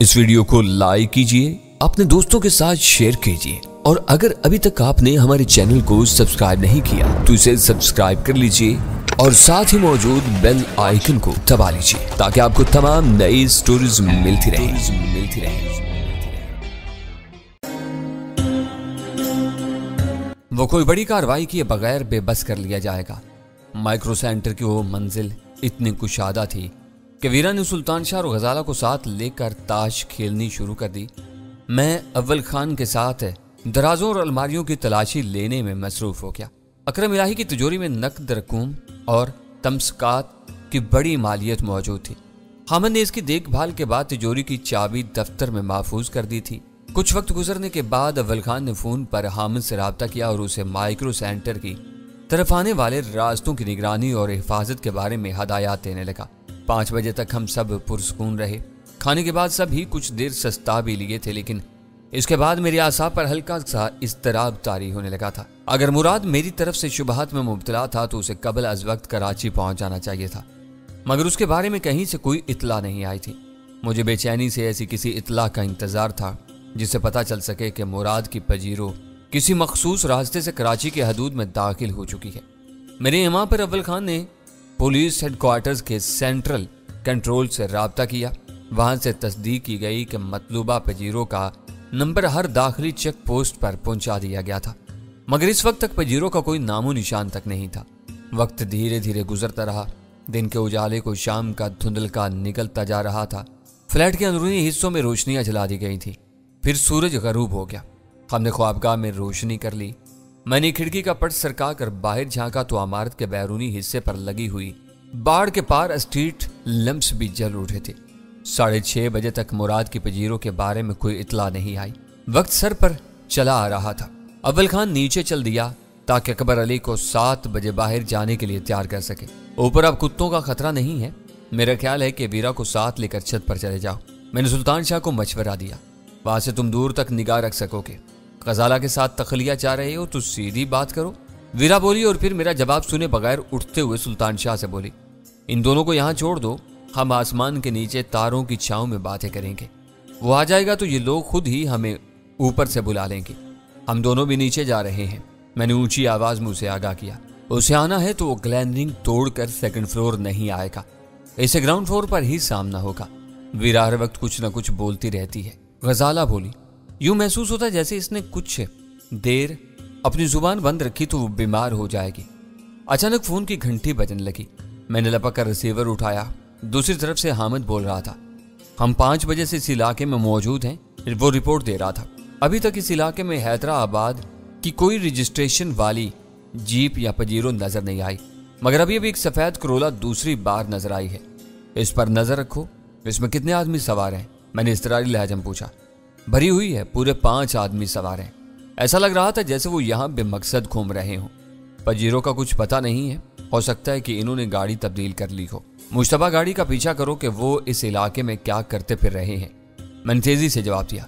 इस वीडियो को लाइक कीजिए, अपने दोस्तों के साथ शेयर कीजिए और अगर अभी तक आपने हमारे चैनल को सब्सक्राइब नहीं किया तो इसे सब्सक्राइब कर लीजिए और साथ ही मौजूद बेल आइकन को दबा लीजिए ताकि आपको तमाम नई स्टोरीज मिलती रहे। वो कोई बड़ी कार्रवाई किए बगैर बेबस कर लिया जाएगा। माइक्रो सेंटर की वो मंजिल इतनी कुशादा थी कि वीरा ने सुल्तान शाह और गजाला को साथ लेकर ताश खेलनी शुरू कर दी। मैं अव्वल खान के साथ दराजों और अलमारियों की तलाशी लेने में मसरूफ हो गया। अकरम इलाही की तिजोरी में नकद रकूम और तमसकात की बड़ी मालियत मौजूद थी। हामिद ने इसकी देखभाल के बाद तिजोरी की चाबी दफ्तर में महफूज कर दी थी। कुछ वक्त गुजरने के बाद अव्वल खान ने फ़ोन पर हामिद से रब्ता किया और उसे माइक्रो सेंटर की तरफ आने वाले रास्तों की निगरानी और हिफाजत के बारे में हदायत देने लगा। 5 बजे तक हम सब पुरसकून रहे। खाने के बाद सब ही कुछ देर सस्ता भी लिए थे, लेकिन इसके बाद मेरी आसाब पर हल्का सा इस्तराब तारी होने लगा था। अगर मुराद मेरी तरफ से शुबहात में मुब्तला था तो उसे कबल अज वक्त कराची पहुँच जाना चाहिए था, मगर उसके बारे में कहीं से कोई इतला नहीं आई थी। मुझे बेचैनी से ऐसी किसी इतला का इंतज़ार था जिससे पता चल सके कि मुराद की पजीरो किसी मखसूस रास्ते से कराची के हदूद में दाखिल हो चुकी है। मेरे इमाम पर अव्वल खान ने पुलिस हेडक्वार्टर्स के सेंट्रल कंट्रोल से रब्ता किया। वहाँ से तस्दीक की गई कि मतलूबा पजीरो का नंबर हर दाखिली चेक पोस्ट पर पहुँचा दिया गया था, मगर इस वक्त तक पजीरो का कोई नामो निशान तक नहीं था। वक्त धीरे धीरे गुजरता रहा। दिन के उजाले को शाम का धुंधलका निकलता जा रहा था। फ्लैट के अंदरूनी हिस्सों में रोशनियाँ जला दी गई थी। फिर सूरज गरूब हो गया। हमने ख्वाबगाह में रोशनी कर ली। मैंने खिड़की का पट सरका कर बाहर झांका तो इमारत के बैरूनी हिस्से पर लगी हुई बाड़ के पार स्ट्रीट लैंप्स भी जल उठे थे। 6:30 बजे तक मुराद की पजीरों के बारे में कोई इतला नहीं आई। वक्त सर पर चला आ रहा था। अव्वल खान नीचे चल दिया ताकि अकबर अली को 7 बजे बाहर जाने के लिए तैयार कर सके। ऊपर अब कुत्तों का खतरा नहीं है। मेरा ख्याल है कि वीरा को साथ लेकर छत पर चले जाओ। मैंने सुल्तान शाह को मशवरा दिया, वहाँ से तुम दूर तक निगाह रख सकोगे। गजाला के साथ तखलिया चाह रहे हो तो सीधी बात करो, वीरा बोली और फिर मेरा जवाब सुने बगैर उठते हुए सुल्तान शाह से बोली, इन दोनों को यहाँ छोड़ दो, हम आसमान के नीचे तारों की छाँव में बातें करेंगे। वो आ जाएगा तो ये लोग खुद ही हमें ऊपर से बुला लेंगे। हम दोनों भी नीचे जा रहे हैं। मैंने ऊंची आवाज़ में उसे आगाह किया। उसे आना है तो वो ग्लैंडिंग तोड़कर सेकेंड फ्लोर नहीं आएगा, इसे ग्राउंड फ्लोर पर ही सामना होगा। वीरा हर वक्त कुछ न कुछ बोलती रहती है, गजाला बोली। यूं महसूस होता जैसे इसने कुछ देर अपनी जुबान बंद रखी तो वो बीमार हो जाएगी। अचानक फ़ोन की घंटी बजने लगी। मैंने लपक कर रिसीवर उठाया। दूसरी तरफ से हामिद बोल रहा था। हम 5 बजे से इस इलाके में मौजूद हैं, वो रिपोर्ट दे रहा था। अभी तक इस इलाके में हैदराबाद की कोई रजिस्ट्रेशन वाली जीप या पजीरो नज़र नहीं आई, मगर अभी अभी एक सफ़ेद करोला दूसरी बार नज़र आई है। इस पर नज़र रखो, इसमें कितने आदमी सवार हैं? मैंने इसरारी लहजे में पूछा। भरी हुई है, पूरे 5 आदमी सवार हैं। ऐसा लग रहा था जैसे वो यहाँ बेमकसद घूम रहे हों। पजीरो का कुछ पता नहीं है, हो सकता है कि इन्होंने गाड़ी तब्दील कर ली हो। मुश्तबा गाड़ी का पीछा करो कि वो इस इलाके में क्या करते फिर रहे हैं। मैंने तेज़ी से जवाब दिया।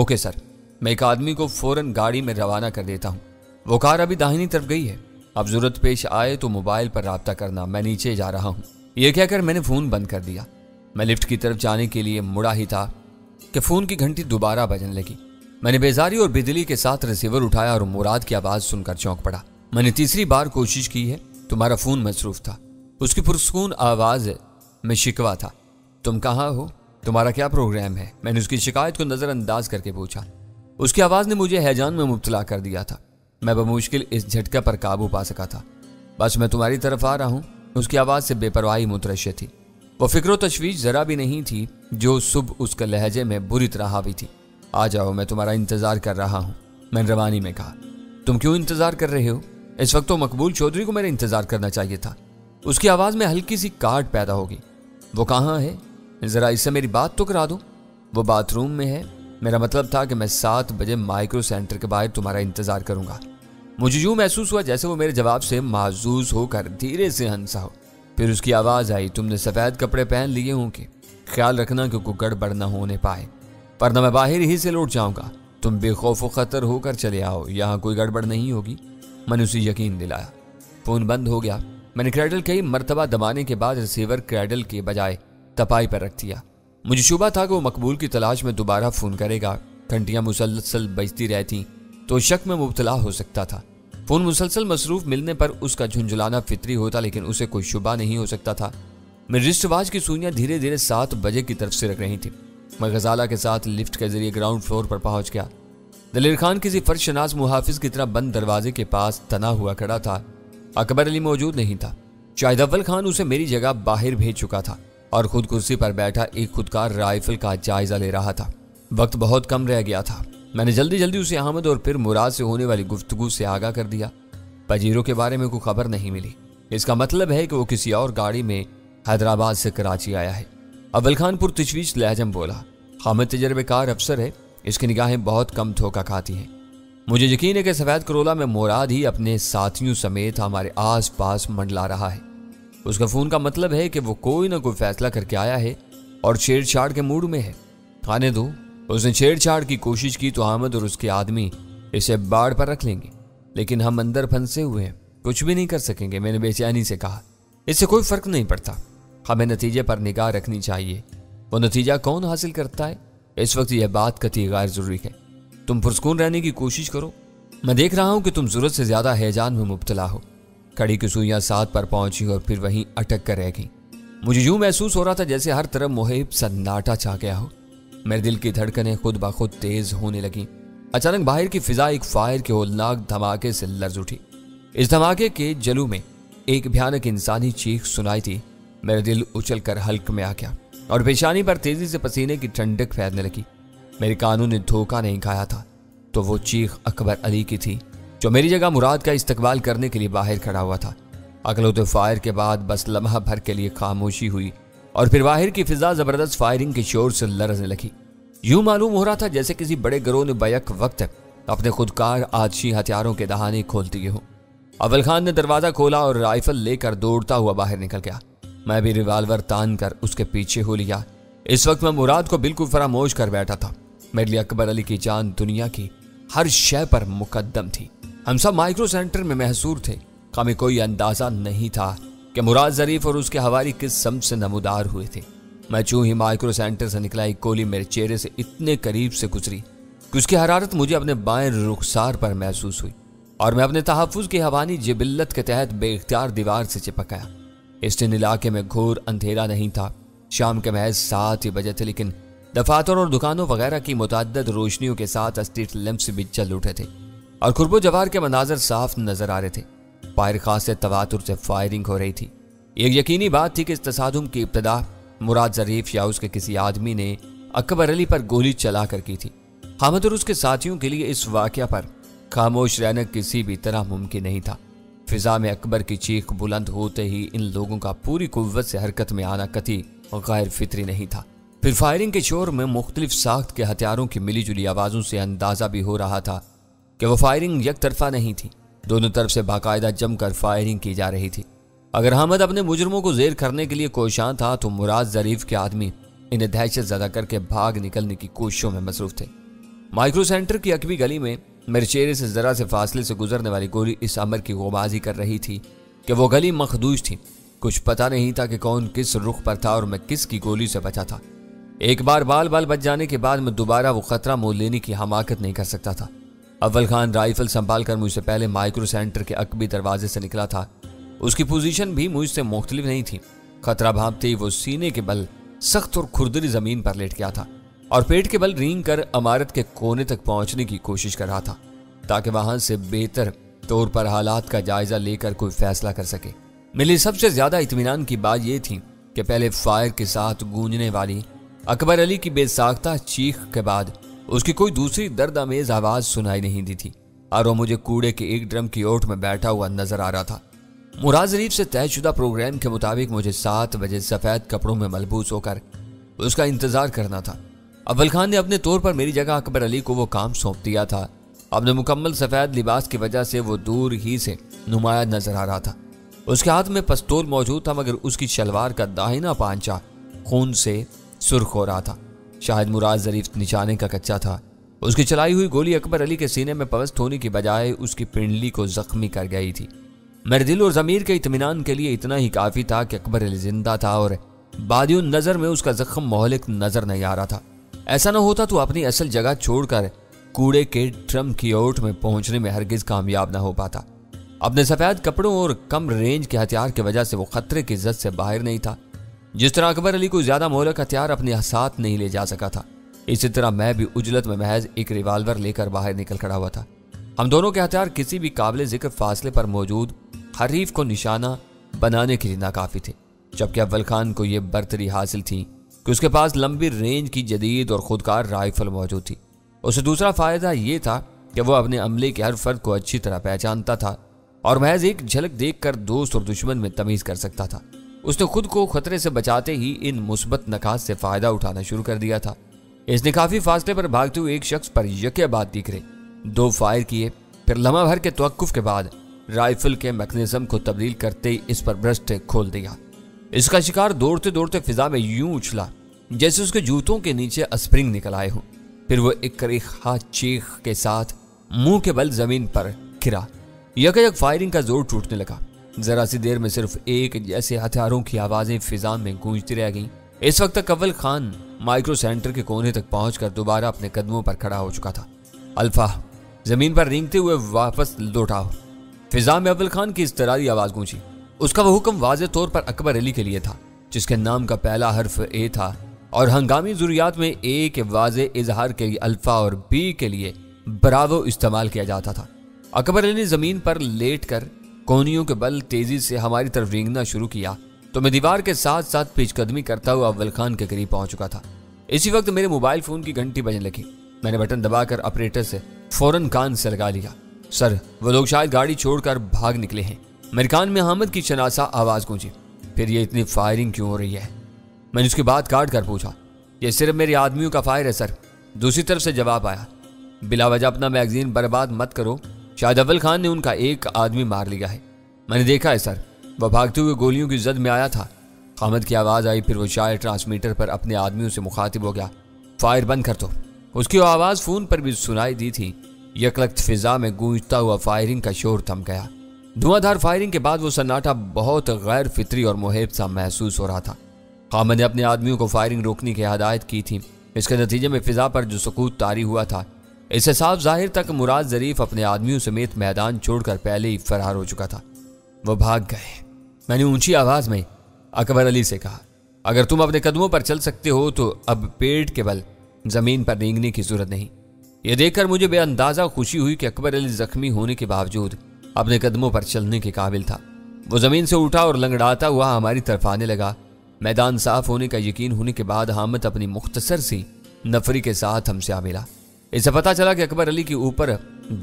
Okay sir. मैं एक आदमी को फ़ौरन गाड़ी में रवाना कर देता हूँ। वो कार अभी दाहिनी तरफ गई है, अब ज़रूरत पेश आए तो मोबाइल पर रब्ता करना, मैं नीचे जा रहा हूँ। यह कहकर मैंने फ़ोन बंद कर दिया। मैं लिफ्ट की तरफ जाने के लिए मुड़ा ही था कि फ़ोन की घंटी दोबारा बजने लगी। मैंने बेजारी और बेदिली के साथ रिसीवर उठाया और मुराद की आवाज़ सुनकर चौंक पड़ा। मैंने तीसरी बार कोशिश की है, तुम्हारा फ़ोन मसरूफ़ था। उसकी पुरसकून आवाज़ में शिकवा था। तुम कहाँ हो, तुम्हारा क्या प्रोग्राम है? मैंने उसकी शिकायत को नज़रअंदाज करके पूछा। उसकी आवाज़ ने मुझे हैजान में मुब्तला कर दिया था। मैं बमुश्किल इस झटके पर काबू पा सका था। बस मैं तुम्हारी तरफ आ रहा हूँ। उसकी आवाज़ से बेपरवाही मुतरश्य थी। वो फिक्र तशवीश ज़रा भी नहीं थी जो सुबह उसके लहजे में बुरी तरह हावी थी। आ जाओ, मैं तुम्हारा इंतज़ार कर रहा हूँ। मैंने रवानी में कहा। तुम क्यों इंतज़ार कर रहे हो? इस वक्त तो मकबूल चौधरी को मेरा इंतज़ार करना चाहिए था। उसकी आवाज़ में हल्की सी काट पैदा होगी। वो कहाँ है? ज़रा इससे मेरी बात तो करा दो। वो बाथरूम में है। मेरा मतलब था कि मैं 7 बजे माइक्रो सेंटर के बाहर तुम्हारा इंतज़ार करूँगा। मुझे यूँ महसूस हुआ जैसे वो मेरे जवाब से माजूस होकर धीरे से हंसा हो। फिर उसकी आवाज़ आई। तुमने सफ़ेद कपड़े पहन लिए होंगे, ख्याल रखना कि कोई गड़बड़ न होने पाए, वरना मैं बाहर ही से लौट जाऊंगा। तुम बेखौफ व ख़तर होकर चले आओ, यहाँ कोई गड़बड़ नहीं होगी। मैंने उसे यकीन दिलाया। फ़ोन बंद हो गया। मैंने क्रैडल कई मरतबा दबाने के बाद रिसीवर क्रैडल के बजाय तपाईं पर रख दिया। मुझे शुबा था कि वो मकबूल की तलाश में दोबारा फ़ोन करेगा। घंटियाँ मुसलसल बजती रहती तो शक में मुबतला हो सकता था। फ़ोन मुसलसल मसरूफ़ मिलने पर उसका झुंझुलाना फितरी होता, लेकिन उसे कोई शुबा नहीं हो सकता था। मेरी रिस्टवाच की सुइयाँ धीरे धीरे 7 बजे की तरफ सिरक रही थी। मैं गजाला के साथ लिफ्ट के जरिए ग्राउंड फ्लोर पर पहुँच गया। दलेर खान किसी फर्शनाज मुहाफिज की तरह बंद दरवाजे के पास तना हुआ खड़ा था। अकबर अली मौजूद नहीं था। शाहिद अव्वल खान उसे मेरी जगह बाहर भेज चुका था और खुद कुर्सी पर बैठा एक खुदकार राइफल का जायजा ले रहा था। वक्त बहुत कम रह गया था। मैंने जल्दी जल्दी उसे आमद और फिर मुराद से होने वाली गुफ्तगू से आगाह कर दिया। पजीरों के बारे में कोई खबर नहीं मिली। इसका मतलब है कि वो किसी और गाड़ी में हैदराबाद से कराची आया है। अव्वल खान पुरतशवीश लहजे में बोला, हामिद तजर्बेकार अफसर है, इसकी निगाहें बहुत कम धोखा खाती हैं। मुझे यकीन है कि सफ़ेद करोला में मुराद ही अपने साथियों समेत हमारे आसपास मंडला रहा है। उसका फ़ोन का मतलब है कि वो कोई ना कोई फैसला करके आया है और छेड़छाड़ के मूड में है। आने दो, उसने छेड़छाड़ की कोशिश की तो हामिद और उसके आदमी इसे बाढ़ पर रख लेंगे, लेकिन हम अंदर फंसे हुए हैं, कुछ भी नहीं कर सकेंगे। मैंने बेचैनी से कहा, इससे कोई फ़र्क नहीं पड़ता, हमें नतीजे पर निगाह रखनी चाहिए। वो नतीजा कौन हासिल करता है, इस वक्त यह बात कतई गैर ज़रूरी है। तुम पुरस्कून रहने की कोशिश करो। मैं देख रहा हूँ कि तुम ज़रूरत से ज़्यादा हैजान में मुबतला हो। कड़ी की सुइयाँ 7 पर पहुँची और फिर वहीं अटक कर रह गई। मुझे यूँ महसूस हो रहा था जैसे हर तरफ मुहिब सन्नाटा छा गया हो। मेरे दिल की धड़कनें खुद ब खुद तेज़ होने लगीं। अचानक बाहर की फ़िज़ा एक फायर के होलनाक धमाके से लर्ज उठी। इस धमाके के जलू में एक भयानक इंसानी चीख सुनाई थी। मेरा दिल उछल कर हल्क में आ गया और पेशानी पर तेज़ी से पसीने की ठंडक फैलने लगी। मेरे कानों ने धोखा नहीं खाया था। तो वो चीख अकबर अली की थी जो मेरी जगह मुराद का इस्तकबाल करने के लिए बाहर खड़ा हुआ था। अगलौते फायर के बाद बस लम्हा भर के लिए खामोशी हुई और फिर बाहर की फिजा ज़बरदस्त फायरिंग के शोर से लरजने लगी। यूँ मालूम हो रहा था जैसे किसी बड़े गिरोह ने बैक वक्त अपने खुदकार आतशी हथियारों के दहाने खोल दिए हों। अव्वल खान ने दरवाज़ा खोला और राइफल लेकर दौड़ता हुआ बाहर निकल गया। मैं भी रिवाल्वर तान कर उसके पीछे हो लिया। इस वक्त मैं मुराद को बिल्कुल फरामोश कर बैठा था। मेरे लिए अकबर अली की जान दुनिया की हर शय पर मुकद्दम थी। हम सब माइक्रो सेंटर में महसूर थे। हमें कोई अंदाज़ा नहीं था कि मुराद ज़रीफ और उसके हवारी किस सम्त से नमूदार हुए थे। मैं चूँ ही माइक्रो सेंटर से निकला, एक गोली मेरे चेहरे से इतने करीब से गुजरी कि उसकी हरारत मुझे अपने बाएँ रुखसार पर महसूस हुई और मैं अपने तहफ़ुज़ की हवानी जिबिल्लत के तहत बेख्तियार दीवार से चिपक आया। इस इलाके में घोर अंधेरा नहीं था। शाम के महज 7 ही बजे थे, लेकिन दफातर और दुकानों वगैरह की मुतअद्दद रोशनियों के साथ स्ट्रीट लैंप्स भी जल उठे थे और कुर्बो जवार के मनाजर साफ नजर आ रहे थे। फायर खास तवातुर से फायरिंग हो रही थी। एक यकीनी बात थी कि इस तसादुम की इब्तदा मुराद ज़रीफ या उसके किसी आदमी ने अकबर अली पर गोली चला कर की थी। हामिद और उसके साथियों के लिए इस वाक़या पर खामोश रहना किसी भी तरह मुमकिन नहीं था। फिजा में अकबर की चीख बुलंद होते ही इन लोगों का पूरी कुव्वत से हरकत में आना कतई गैर फितरी नहीं था। फिर फायरिंग के शोर में मुख्तलिफ साख्त के हथियारों की मिली जुली आवाज़ों से अंदाज़ा भी हो रहा था कि वह फायरिंग यक तरफा नहीं थी। दोनों तरफ से बाकायदा जमकर फायरिंग की जा रही थी। अगर हामिद अपने मुजरमों को जेर करने के लिए कोशां था तो मुराद ज़रीफ के आदमी इन्हें दहशत ज़दा करके भाग निकलने की कोशिशों में मसरूफ़ थे। माइक्रो सेंटर की अकबी गली में मेरे चेहरे से ज़रा से फासले से गुजरने वाली गोली इस अमर की गोबाजी कर रही थी कि वो गली मखदूश थी। कुछ पता नहीं था कि कौन किस रुख पर था और मैं किसकी गोली से बचा था। एक बार बाल बाल बच जाने के बाद मैं दोबारा वो ख़तरा मोल लेने की हमाकत नहीं कर सकता था। अव्वल खान राइफल संभाल कर मुझसे पहले माइक्रो सेंटर के अकबी दरवाजे से निकला था। उसकी पोजीशन भी मुझसे मुख्तलिफ नहीं थी। खतरा भांपते ही वो सीने के बल सख्त और खुरदरी ज़मीन पर लेट गया था और पेट के बल रेंग कर इमारत के कोने तक पहुंचने की कोशिश कर रहा था ताकि वहां से बेहतर तौर पर हालात का जायज़ा लेकर कोई फैसला कर सके। मेरे लिए सबसे ज़्यादा इत्मीनान की बात यह थी कि पहले फायर के साथ गूंजने वाली अकबर अली की बेसाख्ता चीख के बाद उसकी कोई दूसरी दर्द आमेज़ आवाज़ सुनाई नहीं दी थी और वो मुझे कूड़े के एक ड्रम की ओट में बैठा हुआ नजर आ रहा था। मुराद ज़रीफ से तयशुदा प्रोग्राम के मुताबिक मुझे 7 बजे सफ़ेद कपड़ों में मलबूस होकर उसका इंतज़ार करना था। अव्वल खान ने अपने तौर पर मेरी जगह अकबर अली को वो काम सौंप दिया था। अपने मुकम्मल सफ़ेद लिबास की वजह से वो दूर ही से नुमाया नजर आ रहा था। उसके हाथ में पिस्तौल मौजूद था, मगर उसकी शलवार का दाहिना पांचा खून से सुर्ख हो रहा था। शायद मुराद ज़रीफ निशाने का कच्चा था। उसकी चलाई हुई गोली अकबर अली के सीने में पवस्त होने की बजाय उसकी पिंडली को ज़ख्मी कर गई थी। मेरे दिल और ज़मीर के इत्मीनान के लिए इतना ही काफ़ी था कि अकबर अली जिंदा था और बादियो नजर में उसका जख्म मोहलिक नजर नहीं आ रहा था। ऐसा न होता तो अपनी असल जगह छोड़कर कूड़े के ड्रम की ओट में पहुंचने में हरगिज कामयाब न हो पाता। अपने सफेद कपड़ों और कम रेंज के हथियार की वजह से वो खतरे की जद से बाहर नहीं था। जिस तरह अकबर अली को ज्यादा मोहलक हथियार अपने साथ नहीं ले जा सका था, इसी तरह मैं भी उजलत में महज एक रिवाल्वर लेकर बाहर निकल खड़ा हुआ था। हम दोनों के हथियार किसी भी काबिल जिक्र फासले पर मौजूद हरीफ को निशाना बनाने के लिए नाकाफी थे, जबकि अव्वल खान को यह बर्तरी हासिल थी कि उसके पास लंबी रेंज की जदीद और खुदकार राइफल मौजूद थी। उसे दूसरा फ़ायदा ये था कि वह अपने अमले के हर फर्द को अच्छी तरह पहचानता था और महज एक झलक देखकर दोस्त और दुश्मन में तमीज़ कर सकता था। उसने खुद को खतरे से बचाते ही इन मुस्बत नकास से फ़ायदा उठाना शुरू कर दिया था। इसने काफ़ी फासले पर भागते हुए एक शख्स पर यकबाद दिख रहे 2 फायर किए, फिर लम्हा भर के तवक्कुफ़ के बाद राइफल के मैकेनिज्म को तब्दील करते ही इस पर ब्रस्ट खोल दिया। इसका शिकार दौड़ते दौड़ते फिजा में यूं उछला जैसे उसके जूतों के नीचे स्प्रिंग निकल आए हों। फिर वह एक करीखा चीख के साथ मुंह के बल जमीन पर गिरा। यकयक फायरिंग का जोर टूटने लगा। जरा सी देर में सिर्फ एक जैसे हथियारों की आवाजें फिजा में गूंजती रह गईं। इस वक्त तक अव्वल खान माइक्रो सेंटर के कोने तक पहुंचकर दोबारा अपने कदमों पर खड़ा हो चुका था। अल्फा जमीन पर रेंगते हुए वापस लौटा। फिजा में अव्वल खान की इस तरारी आवाज गूंजी। उसका वह हुक्म वाज़े तौर पर अकबर अली के लिए था, जिसके नाम का पहला हर्फ ए था और हंगामी ज़ुरियात में ए के वाज़े इजहार के लिए अल्फा और बी के लिए ब्रावो इस्तेमाल किया जाता था। अकबर अली ने ज़मीन पर लेट कर कोहनियों के बल तेज़ी से हमारी तरफ रेंगना शुरू किया तो मैं दीवार के साथ साथ पेचकदमी करता हुआ अव्वल खान के करीब पहुँच चुका था। इसी वक्त मेरे मोबाइल फ़ोन की घंटी बजने लगी। मैंने बटन दबाकर ऑपरेटर से फ़ौरन कान से लगा लिया। सर, वो लोग शायद गाड़ी छोड़कर भाग निकले हैं। मेरे कान में हामिद की शनासा आवाज़ गूंजी। फिर ये इतनी फायरिंग क्यों हो रही है? मैंने उसकी बात काट कर पूछा। ये सिर्फ मेरे आदमियों का फायर है सर, दूसरी तरफ से जवाब आया। बिलावजह अपना मैगजीन बर्बाद मत करो, शायद अव्वल खान ने उनका एक आदमी मार लिया है। मैंने देखा है सर, वह भागते हुए गोलियों की जद में आया था। हामिद की आवाज़ आई। फिर वो शायद ट्रांसमीटर पर अपने आदमियों से मुखातिब हो गया। फायर बंद कर दो। उसकी आवाज़ फ़ोन पर भी सुनाई दी थी। यकलख्त फिजा में गूंजता हुआ फायरिंग का शोर थम गया। धुआंधार फायरिंग के बाद वो सन्नाटा बहुत गैर फितरी और मुहैब सा महसूस हो रहा था। हामिद ने अपने आदमियों को फायरिंग रोकने की हदायत की थी। इसके नतीजे में फिजा पर जो सकूत तारी हुआ था, इससे साफ जाहिर था कि मुराद ज़रीफ अपने आदमियों समेत मैदान छोड़कर पहले ही फरार हो चुका था। वह भाग गए। मैंने ऊंची आवाज़ में अकबर अली से कहा, अगर तुम अपने कदमों पर चल सकते हो तो अब पेट के बल ज़मीन पर रेंगने की ज़रूरत नहीं। यह देखकर मुझे बेअंदाज़ा खुशी हुई कि अकबर अली ज़ख्मी होने के बावजूद अपने कदमों पर चलने के काबिल था। वो ज़मीन से उठा और लंगड़ाता हुआ हमारी तरफ आने लगा। मैदान साफ होने का यकीन होने के बाद हामिद अपनी मुख्तसर सी नफरी के साथ हमसे आ मिला। इससे पता चला कि अकबर अली के ऊपर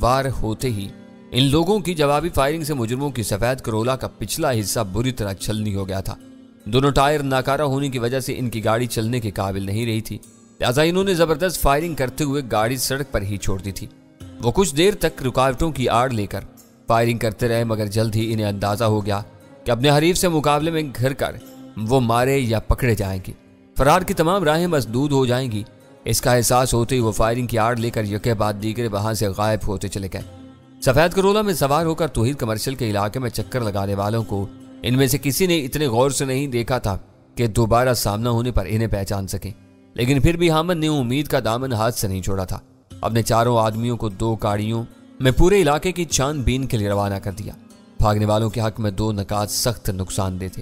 वार होते ही इन लोगों की जवाबी फायरिंग से मुजरिमों की सफ़ेद करोला का पिछला हिस्सा बुरी तरह छलनी हो गया था। दोनों टायर नाकारा होने की वजह से इनकी गाड़ी चलने के काबिल नहीं रही थी, लिहाजा इन्होंने ज़बरदस्त फायरिंग करते हुए गाड़ी सड़क पर ही छोड़ दी थी। वो कुछ देर तक रुकावटों की आड़ लेकर फायरिंग करते रहे, मगर जल्द ही इन्हें अंदाज़ा हो गया कि अपने हरीफ से मुकाबले में घिर कर वो मारे या पकड़े जाएंगे, फरार की तमाम राहें मसदूद हो जाएंगी। इसका एहसास होते ही वो फायरिंग की आड़ लेकर यके बाद दीगरे वहाँ से गायब होते चले गए। सफ़ेद करोला में सवार होकर तौहीद कमर्शियल के इलाके में चक्कर लगाने वालों को इनमें से किसी ने इतने गौर से नहीं देखा था कि दोबारा सामना होने पर इन्हें पहचान सकें, लेकिन फिर भी हामिद ने उम्मीद का दामन हाथ से नहीं छोड़ा था। अपने चारों आदमियों को 2 गाड़ियों मैं पूरे इलाके की छानबीन के लिए रवाना कर दिया। भागने वालों के हक में 2 नकात सख्त नुकसानदेह थे।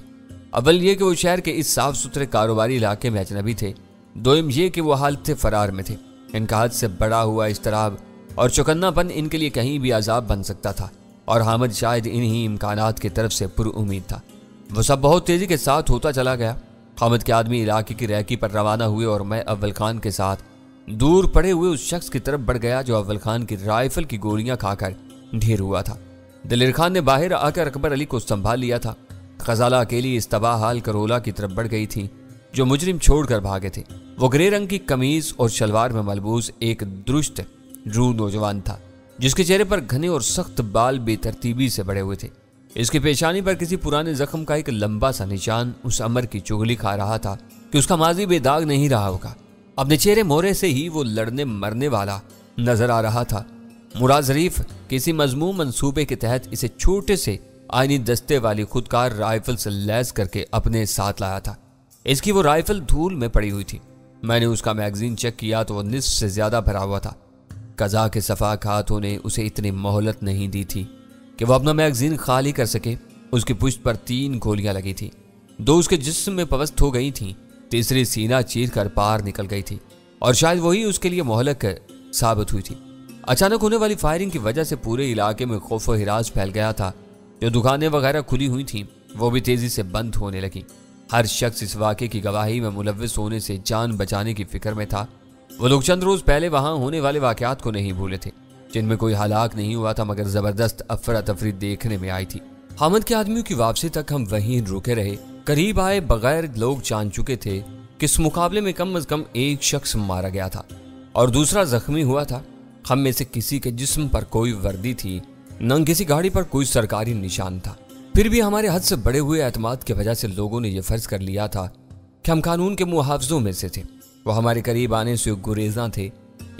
अव्वल ये कि वो शहर के इस साफ सुथरे कारोबारी इलाके में अजनबी थे। दोयम ये कि वो हालत फरार में थे। इनका हद से बड़ा हुआ इस्तराब और चौकन्नापन इनके लिए कहीं भी अजाब बन सकता था और हामिद शायद इन्हीं इम्कानात की तरफ से पुरउम्मीद था। वह सब बहुत तेज़ी के साथ होता चला गया। हामिद के आदमी इलाके की रैकी पर रवाना हुए और मैं अव्वल खान के साथ दूर पड़े हुए उस शख्स की तरफ बढ़ गया जो अव्वल खान की राइफल की गोलियां खाकर ढेर हुआ था। दिलेर खान ने बाहर आकर अकबर अली को संभाल लिया था। खजाला अकेली इस तबाह हाल करोला की तरफ बढ़ गई थी जो मुजरिम छोड़कर भागे थे। वो ग्रे रंग की कमीज और शलवार में मलबूस एक दुरुस्त रू नौजवान था, जिसके चेहरे पर घने और सख्त बाल बेतरतीबी से बढ़े हुए थे। इसकी पेशानी पर किसी पुराने जख्म का एक लंबा सा निशान उस अमर की चुगली खा रहा था कि उसका माजी बेदाग नहीं रहा होगा। अपने चेहरे मोहरे से ही वो लड़ने मरने वाला नजर आ रहा था। मुराद ज़रीफ किसी मजमूम मंसूबे के तहत इसे छोटे से आईनी दस्ते वाली खुदकार राइफल से लैस करके अपने साथ लाया था। इसकी वो राइफल धूल में पड़ी हुई थी। मैंने उसका मैगजीन चेक किया तो वो निस्फ से ज्यादा भरा हुआ था। कज़ा के सफाक हाथों ने उसे इतनी मोहलत नहीं दी थी कि वह अपना मैगजीन खाली कर सके। उसकी पुश्त पर 3 गोलियां लगी थी, 2 उसके जिस्म में पवस्त हो गई थी, तीसरी सीना चीर कर पार निकल गई थी और शायद वही उसके लिए मोहलक साबित हुई थी। अचानक होने वाली फायरिंग की वजह से पूरे इलाके में खौफ व हिरास फैल गया था। जो दुकानें वगैरह खुली हुई थीं वो भी तेजी से बंद होने लगी। हर शख्स इस वाक़े की गवाही में मुलव्विस होने से जान बचाने की फिक्र में था। वो लोग चंद रोज़ पहले वहाँ होने वाले वाक़यात को नहीं भूले थे, जिनमें कोई हलाक नहीं हुआ था मगर ज़बरदस्त अफरा तफरी देखने में आई थी। हामिद के आदमियों की वापसी तक हम वहीं रुके रहे। करीब आए बगैर लोग जान चुके थे कि इस मुकाबले में कम अज़ कम एक शख्स मारा गया था और दूसरा ज़ख्मी हुआ था। हम में से किसी के जिस्म पर कोई वर्दी थी, न किसी गाड़ी पर कोई सरकारी निशान था। फिर भी हमारे हद से बड़े हुए एतमाद की वजह से लोगों ने यह फर्ज कर लिया था कि हम कानून के मुहाफ़िज़ों में से थे। वो हमारे करीब आने से गुरेज़ां थे,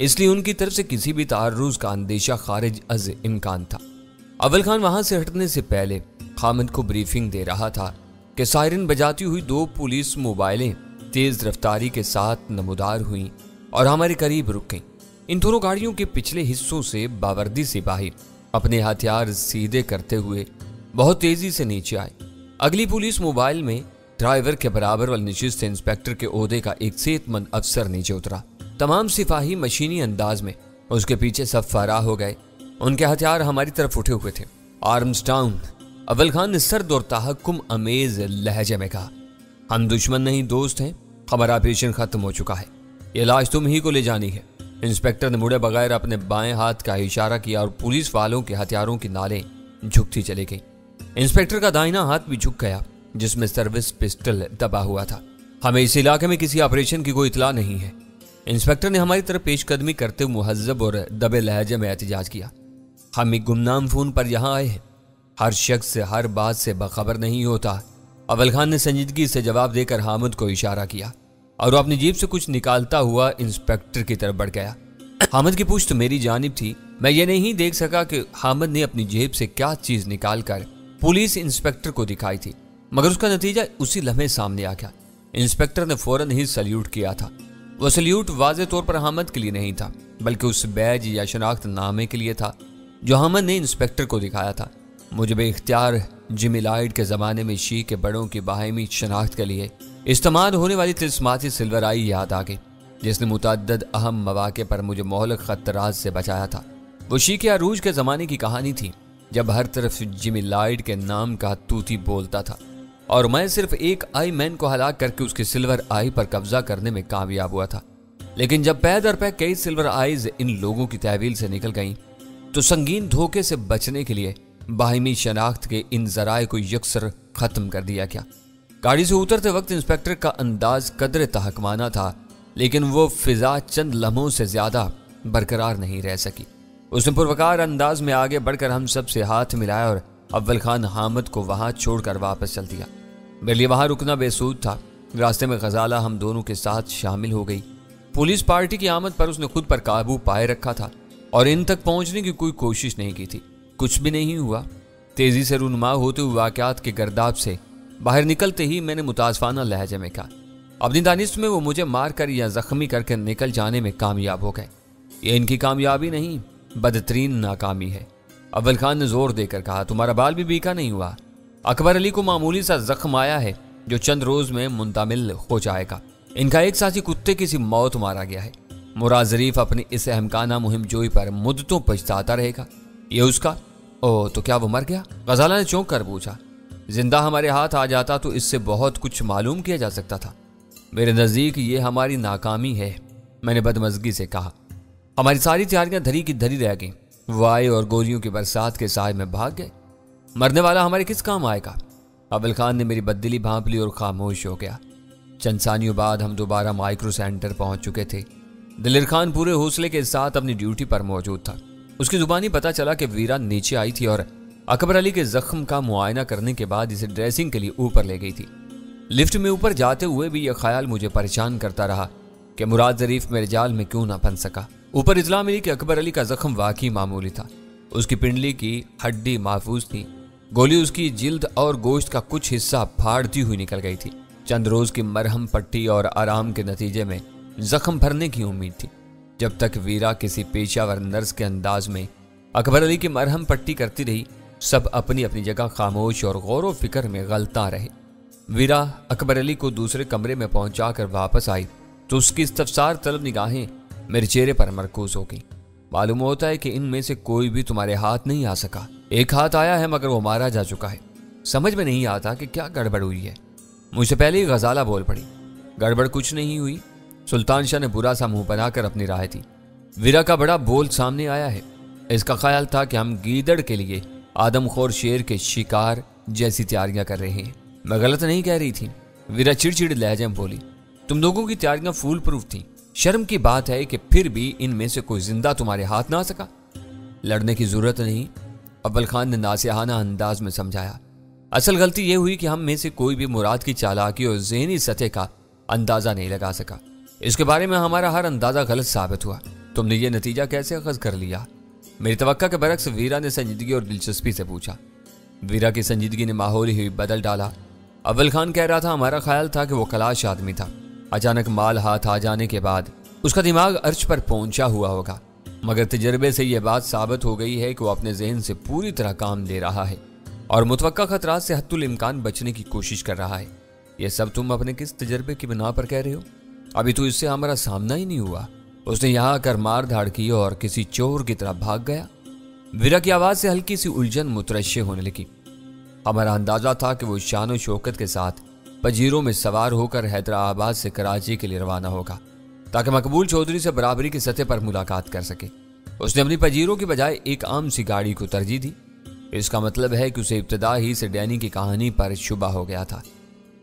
इसलिए उनकी तरफ से किसी भी तारुज़ का अंदेशा खारिज अज़ इम्कान था। अव्वल खान वहाँ से हटने से पहले हामिद को ब्रीफिंग दे रहा था कि सायरन बजाती हुई 2 पुलिस मोबाइलें तेज़ रफ्तारी के साथ नमदार हुई और हमारे करीब रुक गई। इन दोनों गाड़ियों के पिछले हिस्सों से बावर्दी सिपाही अपने हथियार सीधे करते हुए बहुत तेजी से नीचे आए। अगली पुलिस मोबाइल में ड्राइवर के बराबर वाली नशिस्त इंस्पेक्टर के ओहदे का एक सेहतमंद अफसर नीचे उतरा। तमाम सिपाही मशीनी अंदाज में उसके पीछे सब फरार हो गए। उनके हथियार हमारी तरफ उठे हुए थे। आर्म्स डाउन, अव्वल खान ने सर्द और तहक्कुम अमेज लहजे में कहा, हम दुश्मन नहीं दोस्त हैं। हमारा ऑपरेशन खत्म हो चुका है, ये लाश तुम ही को ले जानी है। इंस्पेक्टर ने मुड़े बगैर अपने बाएं हाथ का इशारा किया और पुलिस वालों के हथियारों की नालें झुकती चली गई। इंस्पेक्टर का दाहिना हाथ भी झुक गया जिसमें सर्विस पिस्टल दबा हुआ था। हमें इस इलाके में किसी ऑपरेशन की कोई इतला नहीं है। इंस्पेक्टर ने हमारी तरफ पेशकदमी करते हुए मुहज्जब और दबे लहजे में एहतजाज किया, हम एक गुमनाम फोन पर यहाँ आए हैं। हर शख्स हर बात से बाखबर नहीं होता। अव्वल खान ने संजीदगी से जवाब देकर हामिद को इशारा किया और अपनी जेब से कुछ निकालता हुआ इंस्पेक्टर की तरफ बढ़ गया। हामिद की पुश्त मेरी जानिब थी। मैं ये नहीं देख सका कि हामिद ने अपनी जेब से क्या चीज़ निकालकर पुलिस इंस्पेक्टर को दिखाई थी, मगर उसका नतीजा उसी लम्हे सामने आ गया। इंस्पेक्टर ने फौरन ही सल्यूट किया था। वो सल्यूट वाज़े तौर पर हामिद के लिए नहीं था, बल्कि उस बैज या शनाख्त नामे के लिए था जो हामिद ने इंस्पेक्टर को दिखाया था। मुझे बेख्तियार जिमी लॉयड के ज़माने में शी के बड़ों की बाहमी शनाख्त के लिए इस्तेमाल होने वाली तिलस्माती सिल्वर आई याद आ गई, जिसने मुतअद्दद अहम मवाक़े पर मुझे मोहलक ख़तरात से बचाया था। वो शी के अरूज के ज़माने की कहानी थी, जब हर तरफ जिमी लॉयड के नाम का तूती बोलता था और मैं सिर्फ एक आई मैन को हलाक करके उसके सिल्वर आई पर कब्जा करने में कामयाब हुआ था। लेकिन जब पै दर पै कई सिल्वर आईज इन लोगों की तहवील से निकल गईं तो संगीन धोखे से बचने के लिए बाहिमी शनाख्त के इन ज़राए को यकसर ख़त्म कर दिया गया। गाड़ी से उतरते वक्त इंस्पेक्टर का अंदाज कदर तहकमाना था, लेकिन वो फिजा चंद लम्हों से ज़्यादा बरकरार नहीं रह सकी। उसने पुरवकार अंदाज में आगे बढ़कर हम सब से हाथ मिलाया और अव्वल खान हामिद को वहाँ छोड़कर वापस चल दिया। मेरे लिए वहाँ रुकना बेसूद था। रास्ते में गजाला हम दोनों के साथ शामिल हो गई। पुलिस पार्टी की आमद पर उसने खुद पर काबू पाए रखा था और इन तक पहुँचने की कोई कोशिश नहीं की थी। कुछ भी नहीं हुआ। तेज़ी से रूनुमा होते हुए वाक़यात के गर्दाब से बाहर निकलते ही मैंने मुतासफाना लहजे में कहा, अपनी दानिश में वो मुझे मार कर या ज़ख्मी करके निकल जाने में कामयाब हो गए। ये इनकी कामयाबी नहीं, बदतरीन नाकामी है। अव्वल खान ने जोर देकर कहा, तुम्हारा बाल भी बीका नहीं हुआ। अकबर अली को मामूली सा जख्म आया है जो चंद रोज़ में मुंतमिल हो जाएगा। इनका एक साथी कुत्ते की सी मौत मारा गया है। मुराद ज़रीफ अपनी इस अहमकाना मुहिम जोई पर मुद्दतों पछताता रहेगा। ये उसका ओ तो क्या वो मर गया? गजाला ने चौंक कर पूछा। जिंदा हमारे हाथ आ जाता तो इससे बहुत कुछ मालूम किया जा सकता था। मेरे नज़दीक ये हमारी नाकामी है, मैंने बदमज़गी से कहा। हमारी सारी तैयारियां धरी की धरी रह गईं। वो आए और गोलियों की बरसात के साए में भाग गए। मरने वाला हमारे किस काम आएगा? अव्वल खान ने मेरी बददिली भांप ली और खामोश हो गया। चंद सानियों बाद हम दोबारा माइक्रो सेंटर पहुँच चुके थे। दिलिर खान पूरे हौसले के साथ अपनी ड्यूटी पर मौजूद था। उसकी ज़ुबानी पता चला कि वीरा नीचे आई थी और अकबर अली के ज़ख्म का मुआयना करने के बाद इसे ड्रेसिंग के लिए ऊपर ले गई थी। लिफ्ट में ऊपर जाते हुए भी यह ख्याल मुझे परेशान करता रहा कि मुराद ज़रीफ मेरे जाल में क्यों ना फंस सका। ऊपर इतला मिली कि अकबर अली का ज़ख्म वाकई मामूली था। उसकी पिंडली की हड्डी महफूज थी। गोली उसकी जिल्द और गोश्त का कुछ हिस्सा फाड़ती हुई निकल गई थी। चंद रोज की मरहम पट्टी और आराम के नतीजे में जख्म भरने की उम्मीद थी। जब तक वीरा किसी पेशावर नर्स के अंदाज में अकबर अली की मरहम पट्टी करती रही, सब अपनी अपनी जगह खामोश और गौर फिक्र में गलता रहे। वीरा अकबर अली को दूसरे कमरे में पहुंचा कर वापस आई तो उसकी इस्तफसार तलब निगाहें मेरे चेहरे पर मरकूज हो गई। मालूम होता है कि इनमें से कोई भी तुम्हारे हाथ नहीं आ सका। एक हाथ आया है मगर वो मारा जा चुका है। समझ में नहीं आता कि क्या गड़बड़ हुई है। मुझसे पहले ही गजाला बोल पड़ी, गड़बड़ कुछ नहीं हुई। सुल्तान शाह ने बुरा सा मुंह बनाकर अपनी राह दी। वीरा का बड़ा बोल सामने आया है। इसका ख्याल था कि हम गीदड़ के लिए आदमखोर शेर के शिकार जैसी तैयारियां कर रहे हैं। मैं गलत नहीं कह रही थी, वीरा चिड़चिड़ लहजे में बोली। तुम लोगों की तैयारियां फूल प्रूफ थी। शर्म की बात है कि फिर भी इनमें से कोई जिंदा तुम्हारे हाथ ना आ सका। लड़ने की जरूरत नहीं, अव्वल खान ने नासिहाना अंदाज में समझाया। असल गलती यह हुई कि हम में से कोई भी मुराद की चालाकी और जहनी सतह का अंदाज़ा नहीं लगा सका। इसके बारे में हमारा हर अंदाज़ा गलत साबित हुआ। तुमने ये नतीजा कैसे अखज़ कर लिया? मेरी तवक्का के बरक्स वीरा ने संजीदगी और दिलचस्पी से पूछा। वीरा की संजीदगी ने माहौल ही बदल डाला। अव्वल खान कह रहा था, हमारा ख्याल था कि वो कलाश आदमी था। अचानक माल हाथ आ जाने के बाद उसका दिमाग अर्श पर पहुंचा हुआ होगा, मगर तजर्बे से यह बात साबित हो गई है कि वो अपने जहन से पूरी तरह काम ले रहा है और मुतवक्का खतरात से हद्दुल इम्कान बचने की कोशिश कर रहा है। यह सब तुम अपने किस तजर्बे की बिना पर कह रहे हो? अभी तो इससे हमारा सामना ही नहीं हुआ। उसने यहाँ आकर मार धाड़ की और किसी चोर की तरह भाग गया। वीरा की आवाज़ से हल्की सी उलझन मुतरश्शे होने लगी। हमारा अंदाजा था कि वो शान और शौकत के साथ पजीरों में सवार होकर हैदराबाद से कराची के लिए रवाना होगा ताकि मकबूल चौधरी से बराबरी की सतह पर मुलाकात कर सके। उसने अपनी पजीरों की बजाय एक आम सी गाड़ी को तरजीह दी। इसका मतलब है कि उसे इब्तदा ही से डैनी की कहानी पर शुबा हो गया था।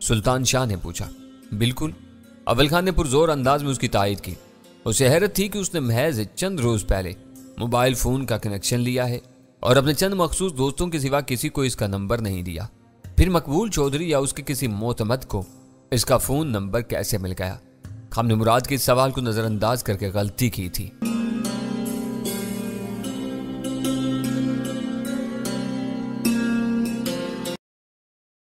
सुल्तान शाह ने पूछा। बिल्कुल, अव्वल खान ने पुरजोर अंदाज में उसकी तायद की। उसे हैरत थी कि उसने महज चंद रोज़ पहले मोबाइल फ़ोन का कनेक्शन लिया है और अपने चंद मखसूस दोस्तों के सिवा किसी को इसका नंबर नहीं दिया। फिर मकबूल चौधरी या उसके किसी मोतमद को इसका फ़ोन नंबर कैसे मिल गया? हमने मुराद के इस सवाल को नज़रअंदाज करके गलती की थी।